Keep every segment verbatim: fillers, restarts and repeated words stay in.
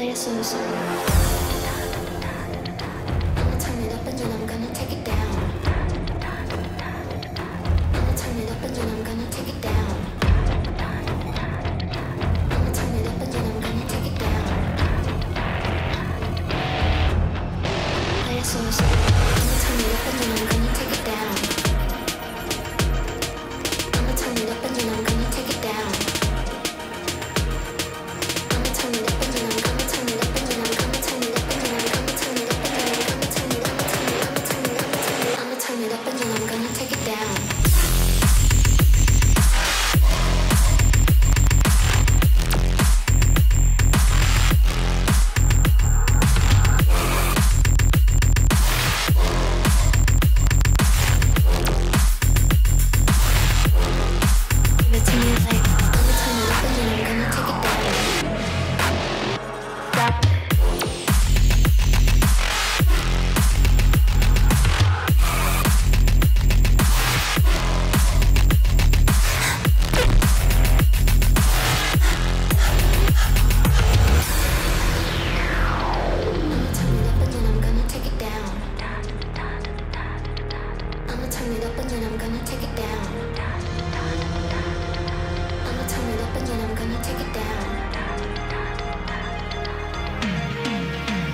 Play a slow song. I'ma turn it up and then I'm gonna take it down. I'ma turn it up and then I'm gonna take it down. I'ma turn it up and then I'm gonna take it down. Play a slow song. I'ma turn it up and then I'm gonna take it down. I'ma turn it up and then I'm gonna take it down.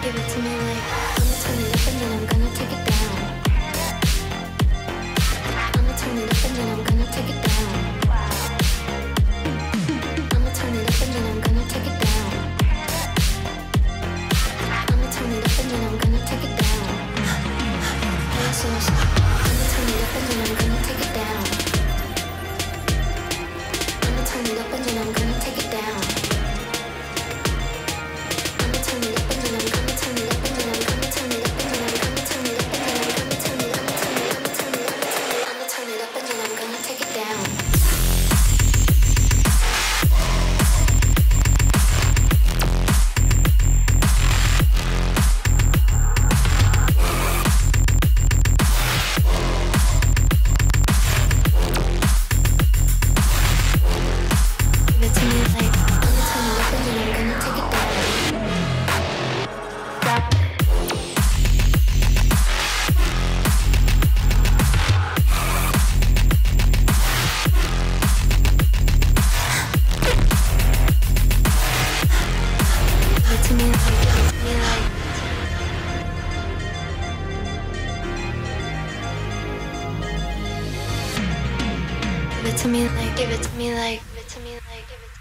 Give it to me like, give it to me like, give it to me like, give it to me like.